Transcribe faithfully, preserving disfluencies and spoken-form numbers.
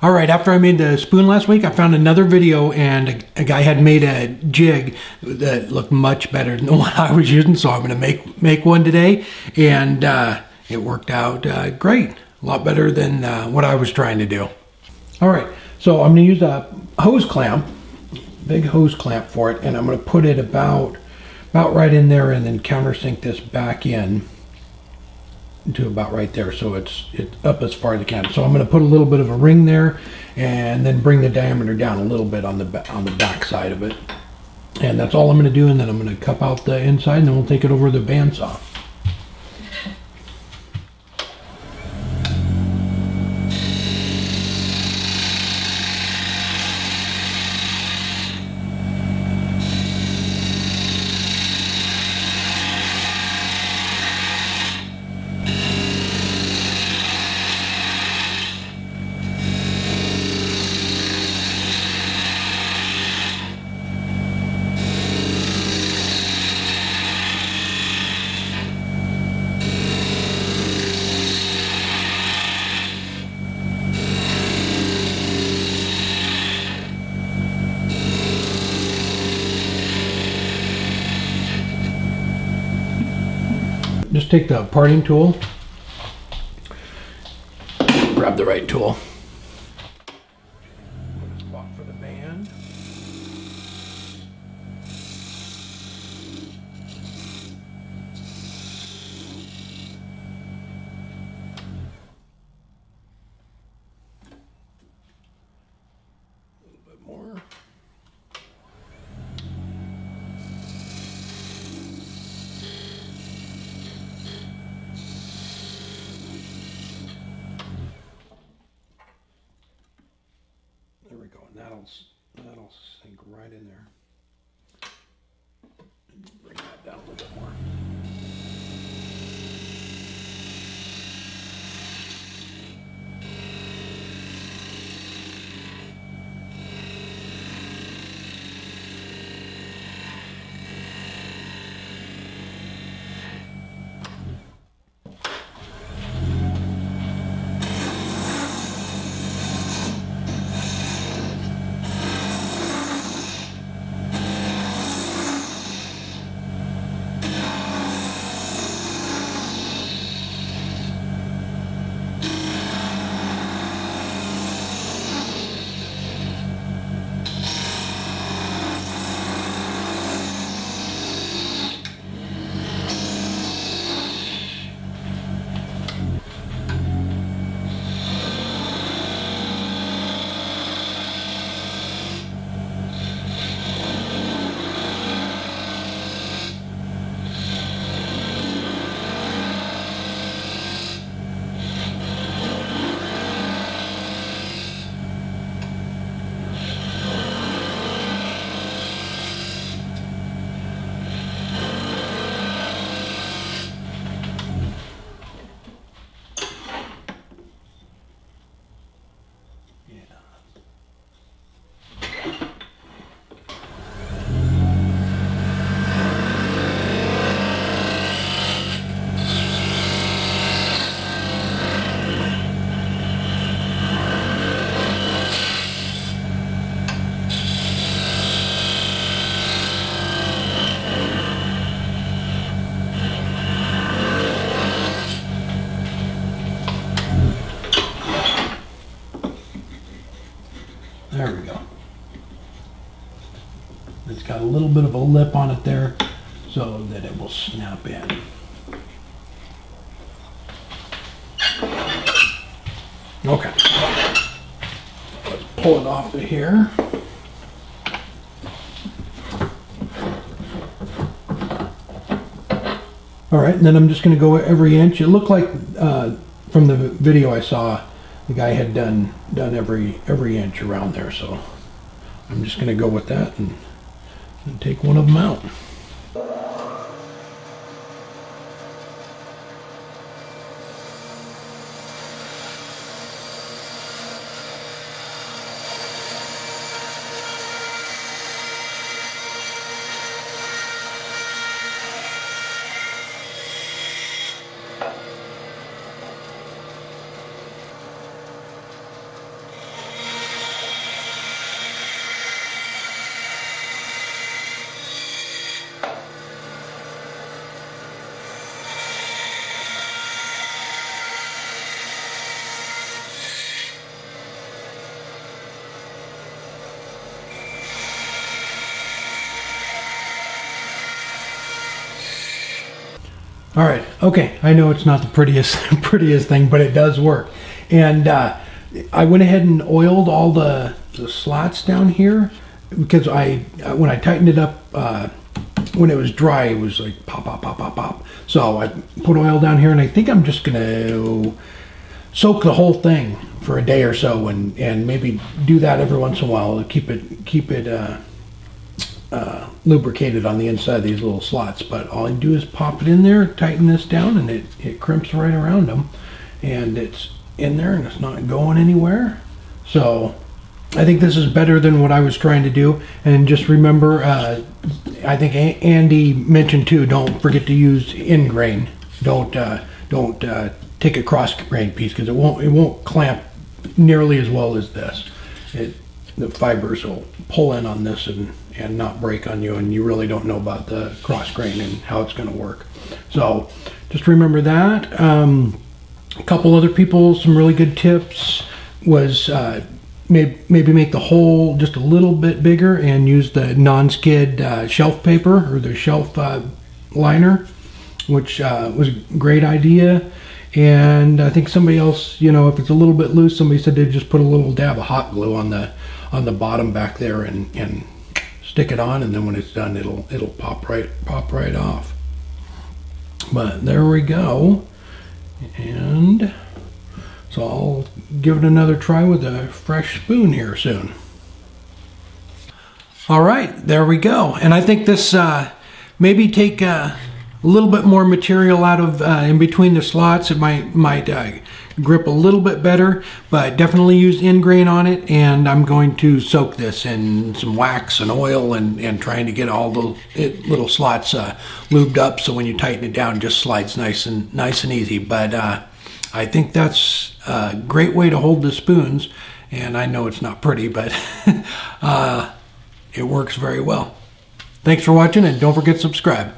All right, after I made the spoon last week, I found another video, and a, a guy had made a jig that looked much better than the one I was using, so I'm going to make make one today, and uh, it worked out uh, great. A lot better than uh, what I was trying to do. All right, so I'm going to use a hose clamp, big hose clamp for it, and I'm going to put it about, about right in there and then countersink this back in to about right there, so it's it's up as far as I can. So I'm going to put a little bit of a ring there, and then bring the diameter down a little bit on the on the back side of it, and that's all I'm going to do. And then I'm going to cup out the inside, and then we'll take it over to the bandsaw. Just take the parting tool, grab the right tool. Spot for the band. A little bit more. That'll, that'll sink right in there. Bring that down a little bit more. There we go. It's got a little bit of a lip on it there so that it will snap in. Okay. Let's pull it off of here. All right, and then I'm just going to go every inch. It looked like uh, from the video I saw, the guy had done done every every inch around there, so I'm just going to go with that and, and take one of them out. All right, okay, I know it's not the prettiest prettiest thing, but it does work. And uh, I went ahead and oiled all the, the slots down here, because I when I tightened it up, uh, when it was dry, it was like pop, pop, pop, pop, pop. So I put oil down here, and I think I'm just gonna soak the whole thing for a day or so, and, and maybe do that every once in a while to keep it, keep it uh, Uh, lubricated on the inside of these little slots. But all I do is pop it in there, tighten this down, and it, it crimps right around them, and it's in there and it's not going anywhere. So I think this is better than what I was trying to do. And just remember, uh, I think a Andy mentioned too, don't forget to use end grain. Don't uh, don't uh, take a cross grain piece, because it won't it won't clamp nearly as well as this. It the fibers will pull in on this and and not break on you, and you really don't know about the cross grain and how it's going to work. So just remember that. Um, a couple other people, some really good tips was uh, maybe, maybe make the hole just a little bit bigger and use the non-skid uh, shelf paper or the shelf uh, liner, which uh, was a great idea. And I think somebody else, you know, if it's a little bit loose, somebody said they'd just put a little dab of hot glue on the on the bottom back there and, and stick it on, and then when it's done, it'll it'll pop right pop right off. But there we go. And so I'll give it another try with a fresh spoon here soon. All right, there we go. And I think this uh, maybe take a little bit more material out of uh, in between the slots. It might might uh, grip a little bit better, but definitely use end grain on it. And I'm going to soak this in some wax and oil, and and trying to get all the it, little slots uh, lubed up, so when you tighten it down, it just slides nice and nice and easy. But uh, I think that's a great way to hold the spoons. And I know it's not pretty, but uh, it works very well. Thanks for watching, and don't forget to subscribe.